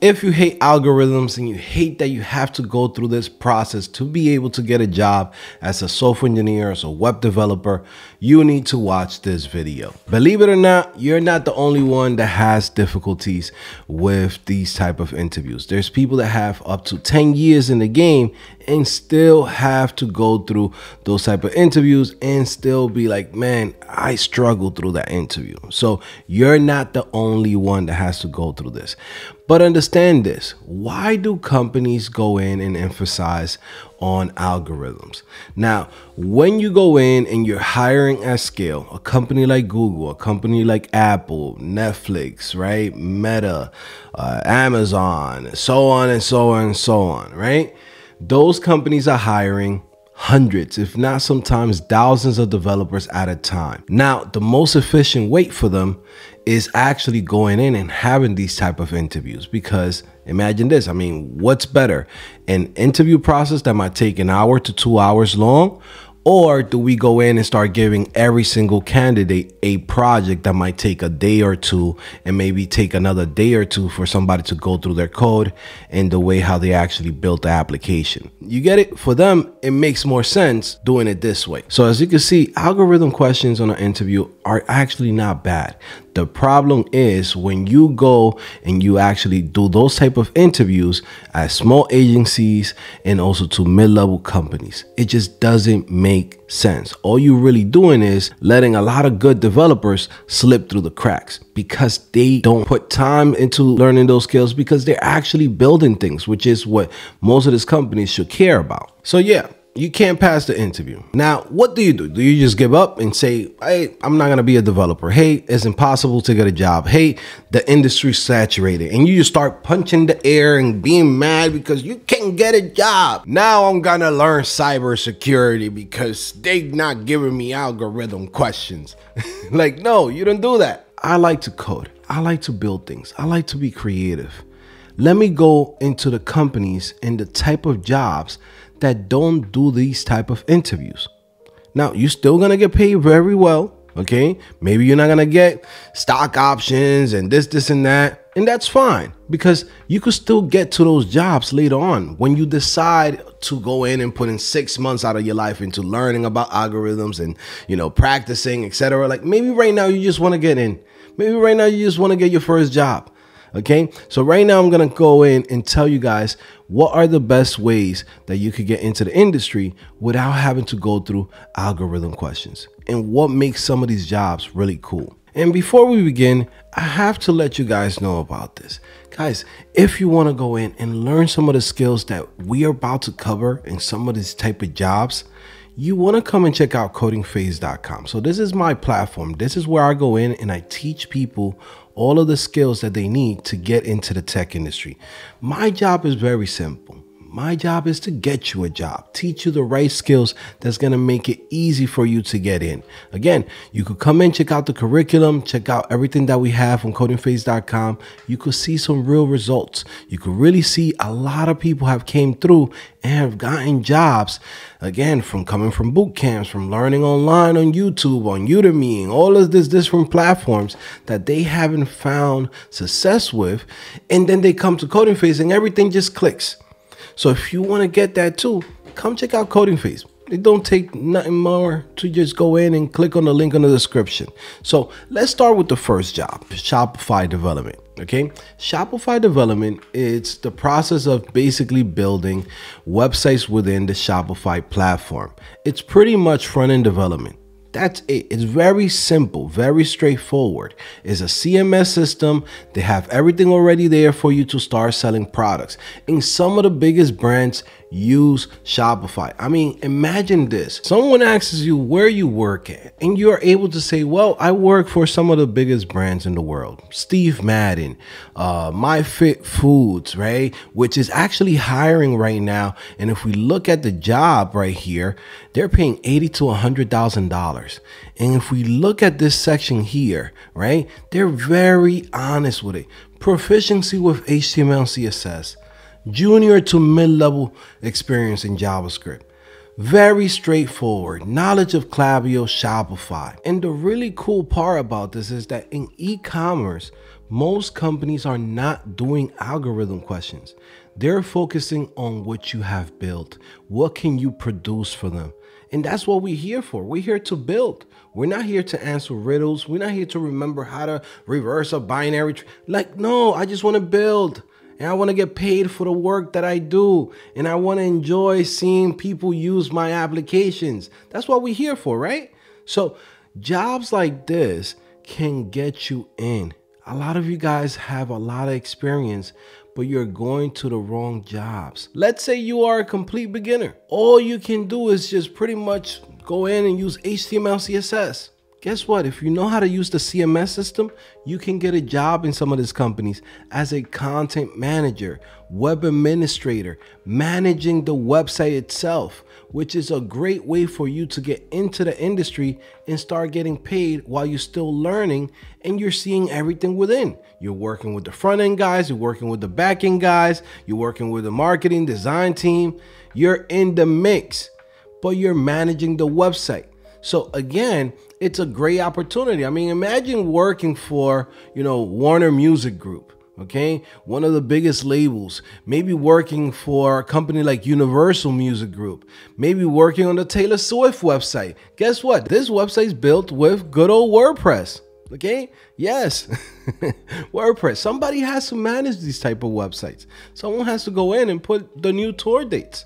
If you hate algorithms and you hate that you have to go through this process to be able to get a job as a software engineer, as a web developer, you need to watch this video. Believe it or not, you're not the only one that has difficulties with these type of interviews. There's people that have up to 10 years in the game and still have to go through those type of interviews and still be like, man, I struggled through that interview. So you're not the only one that has to go through this. But understand this, why do companies go in and emphasize on algorithms? Now, when you go in and you're hiring at scale, a company like Google, a company like Apple, Netflix, right? Meta, Amazon, so on and so on and so on, right? Those companies are hiring hundreds, if not sometimes thousands of developers at a time. Now, the most efficient way for them is actually going in and having these type of interviews, because imagine this, I mean, what's better? An interview process that might take an hour to 2 hours long, or do we go in and start giving every single candidate a project that might take a day or two and maybe take another day or two for somebody to go through their code and the way how they actually built the application? You get it? For them, it makes more sense doing it this way. So as you can see, algorithm questions on an interview are actually not bad. The problem is when you go and you actually do those type of interviews at small agencies and also to mid-level companies, it just doesn't make sense. All you're really doing is letting a lot of good developers slip through the cracks because they don't put time into learning those skills, because they're actually building things, which is what most of these companies should care about. So yeah, you can't pass the interview. Now, what do you do? Do you just give up and say, hey, I'm not going to be a developer. Hey, it's impossible to get a job. Hey, the industry's saturated. And you just start punching the air and being mad because you can't get a job. Now I'm going to learn cybersecurity because they're not giving me algorithm questions. Like, no, you don't do that. I like to code. I like to build things. I like to be creative. Let me go into the companies and the type of jobs that don't do these type of interviews. Now, you're still gonna get paid very well, okay? Maybe you're not gonna get stock options and this and that, and that's fine, because you could still get to those jobs later on when you decide to go in and put in 6 months out of your life into learning about algorithms and, you know, practicing, etc. Like, maybe right now you just wanna get in. Maybe right now you just wanna get your first job. Okay, so right now I'm gonna go in and tell you guys what are the best ways that you could get into the industry without having to go through algorithm questions, and what makes some of these jobs really cool. And before we begin, I have to let you guys know about this. Guys, if you want to go in and learn some of the skills that we are about to cover in some of these type of jobs, you want to come and check out CodingPhase.com. So this is my platform. This is where I go in and I teach people all of the skills that they need to get into the tech industry. My job is very simple. My job is to get you a job, teach you the right skills that's going to make it easy for you to get in. Again, you could come in, check out the curriculum, check out everything that we have on CodingPhase.com. You could see some real results. You could really see a lot of people have came through and have gotten jobs, again, from coming from boot camps, from learning online on YouTube, on Udemy, and all of these different platforms that they haven't found success with. And then they come to CodingPhase and everything just clicks. So if you want to get that too, come check out CodingPhase. It don't take nothing more to just go in and click on the link in the description. So let's start with the first job, Shopify development. Okay, Shopify development, it's the process of basically building websites within the Shopify platform. It's pretty much front-end development. That's it. It's very simple, very straightforward. It's a CMS system. They have everything already there for you to start selling products. And some of the biggest brands use Shopify. I mean, imagine this. Someone asks you where you work at, and you're able to say, well, I work for some of the biggest brands in the world. Steve Madden, MyFitFoods, right? Which is actually hiring right now. And if we look at the job right here, they're paying $80,000 to $100,000. And if we look at this section here, right, they're very honest with it. Proficiency with HTML and CSS, junior to mid-level experience in JavaScript. Very straightforward, knowledge of Klaviyo, Shopify. And the really cool part about this is that in e-commerce, Most companies are not doing algorithm questions. They're focusing on what you have built. What can you produce for them? And that's what we're here for. We're here to build. We're not here to answer riddles. We're not here to remember how to reverse a binary. Like, no, I just want to build. And I want to get paid for the work that I do. And I want to enjoy seeing people use my applications. That's what we're here for, right? So jobs like this can get you in. A lot of you guys have a lot of experience, but you're going to the wrong jobs. Let's say you are a complete beginner. All you can do is just pretty much go in and use HTML, CSS. Guess what? If you know how to use the CMS system, you can get a job in some of these companies as a content manager, web administrator, managing the website itself, which is a great way for you to get into the industry and start getting paid while you're still learning and you're seeing everything within. You're working with the front end guys, you're working with the back end guys, you're working with the marketing design team, you're in the mix, but you're managing the website. So again, it's a great opportunity. I mean, imagine working for, you know, Warner Music Group, okay? One of the biggest labels, maybe working for a company like Universal Music Group, maybe working on the Taylor Swift website. Guess what? This website's built with good old WordPress, okay? Yes, WordPress. Somebody has to manage these type of websites. Someone has to go in and put the new tour dates.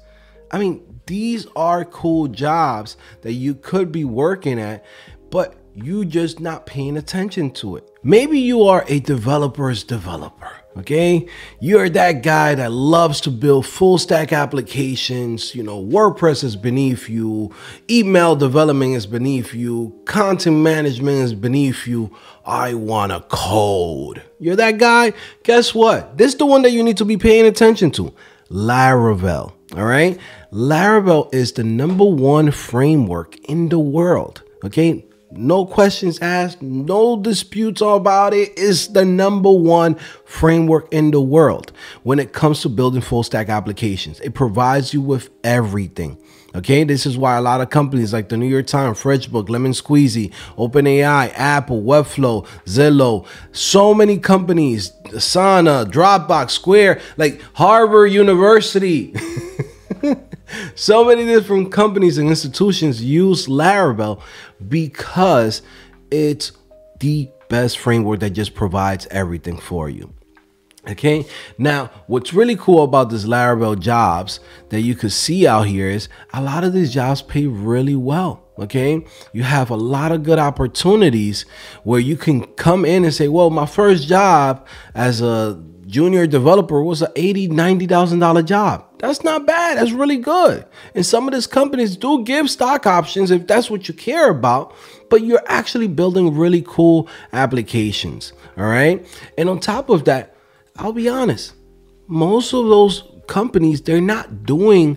I mean, these are cool jobs that you could be working at, but you just not paying attention to it. Maybe you are a developer's developer, okay? You're that guy that loves to build full stack applications. You know, WordPress is beneath you. Email development is beneath you. Content management is beneath you. I want to code. You're that guy. Guess what? This is the one that you need to be paying attention to. Laravel. All right. Laravel is the #1 framework in the world. Okay. No questions asked. No disputes about it. It's the #1 framework in the world when it comes to building full stack applications. It provides you with everything. Okay. This is why a lot of companies like the New York Times, FreshBooks, Lemon Squeezy, OpenAI, Apple, Webflow, Zillow, so many companies, Asana, Dropbox, Square, like Harvard University. So many different companies and institutions use Laravel because it's the best framework that just provides everything for you. Okay, now what's really cool about this Laravel jobs that you could see out here is a lot of these jobs pay really well. Okay, you have a lot of good opportunities where you can come in and say, well, my first job as a junior developer was an $80,000-$90,000 job. That's not bad. That's really good. And some of these companies do give stock options if that's what you care about, but you're actually building really cool applications. All right. And on top of that, I'll be honest, most of those companies, they're not doing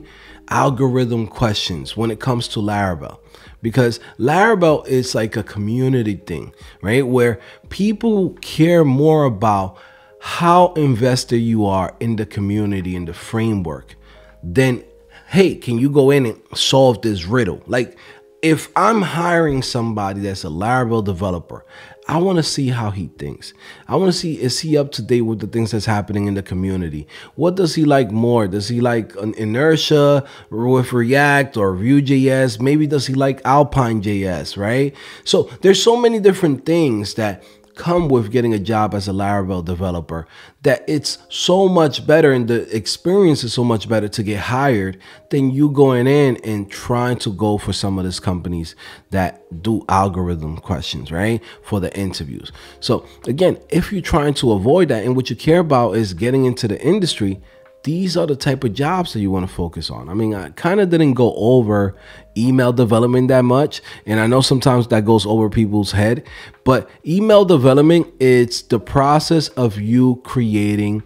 algorithm questions when it comes to Laravel, because Laravel is like a community thing, right? Where people care more about how invested you are in the community, in the framework, then, hey, can you go in and solve this riddle? Like, if I'm hiring somebody that's a Laravel developer, I want to see how he thinks. I want to see, is he up to date with the things that's happening in the community? What does he like more? Does he like an inertia with React or Vue.js? Maybe does he like Alpine.js, right? So there's so many different things that come with getting a job as a Laravel developer that it's so much better and the experience is so much better to get hired than you going in and trying to go for some of these companies that do algorithm questions, right, for the interviews. So again, if you're trying to avoid that and what you care about is getting into the industry, these are the type of jobs that you want to focus on. I mean, I kind of didn't go over email development that much. And I know sometimes that goes over people's head, but email development, it's the process of you creating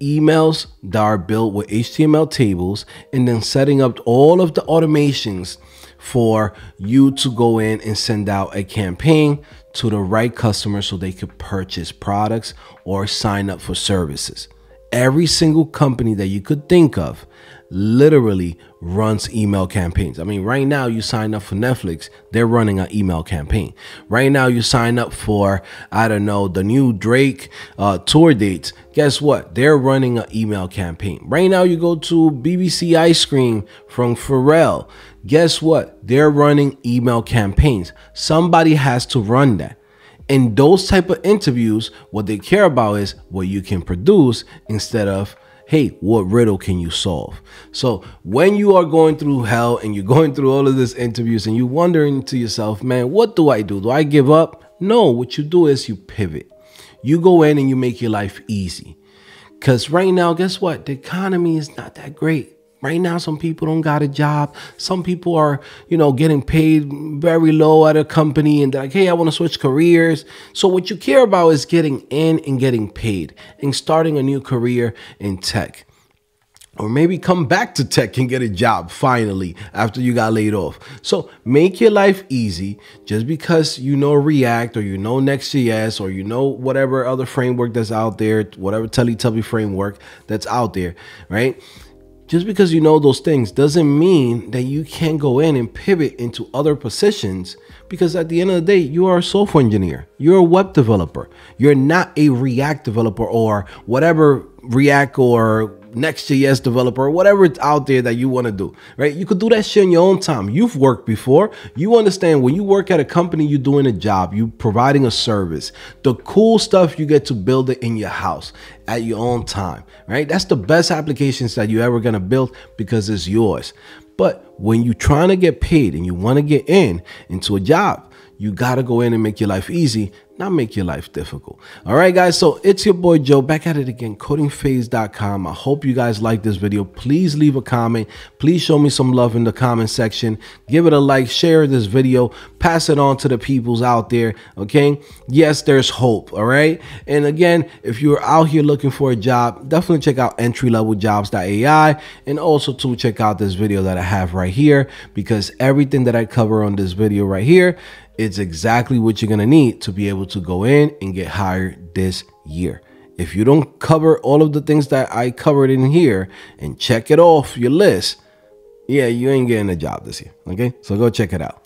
emails that are built with HTML tables and then setting up all of the automations for you to go in and send out a campaign to the right customer so they could purchase products or sign up for services. Every single company that you could think of, literally runs email campaigns. I mean, right now you sign up for Netflix, they're running an email campaign. Right now you sign up for, I don't know, the new Drake tour dates. Guess what? They're running an email campaign. Right now you go to BBC Ice Cream from Pharrell. Guess what? They're running email campaigns. Somebody has to run that. In those type of interviews, what they care about is what you can produce instead of, hey, what riddle can you solve? So when you are going through hell and you're going through all of these interviews and you're wondering to yourself, man, what do I do? Do I give up? No, what you do is you pivot. You go in and you make your life easy. Because right now, guess what? The economy is not that great. Right now, some people don't got a job. Some people are, you know, getting paid very low at a company and they're like, hey, I want to switch careers. So what you care about is getting in and getting paid and starting a new career in tech. Or maybe come back to tech and get a job finally after you got laid off. So make your life easy. Just because you know React or you know Next.js or you know whatever other framework that's out there, whatever Teletubby framework that's out there, right? Just because you know those things doesn't mean that you can't go in and pivot into other positions, because at the end of the day, you are a software engineer. You're a web developer. You're not a React developer or whatever React or Next.js developer, whatever it's out there that you want to do, right? You could do that shit in your own time. You've worked before. You understand when you work at a company, you're doing a job, you're providing a service. The cool stuff, you get to build it in your house at your own time, right? That's the best applications that you're ever going to build because it's yours. But when you're trying to get paid and you want to get into a job, you got to go in and make your life easy, not make your life difficult. All right, guys. So it's your boy, Joe, back at it again, CodingPhase.com. I hope you guys like this video. Please leave a comment. Please show me some love in the comment section. Give it a like, share this video, pass it on to the peoples out there. Okay. Yes, there's hope. All right. And again, if you're out here looking for a job, definitely check out EntryLevelJobs.AI. And also to check out this video that I have right here, because everything that I cover on this video right here, it's exactly what you're going to need to be able to go in and get hired this year. If you don't cover all of the things that I covered in here and check it off your list, yeah, you ain't getting a job this year. Okay, so go check it out.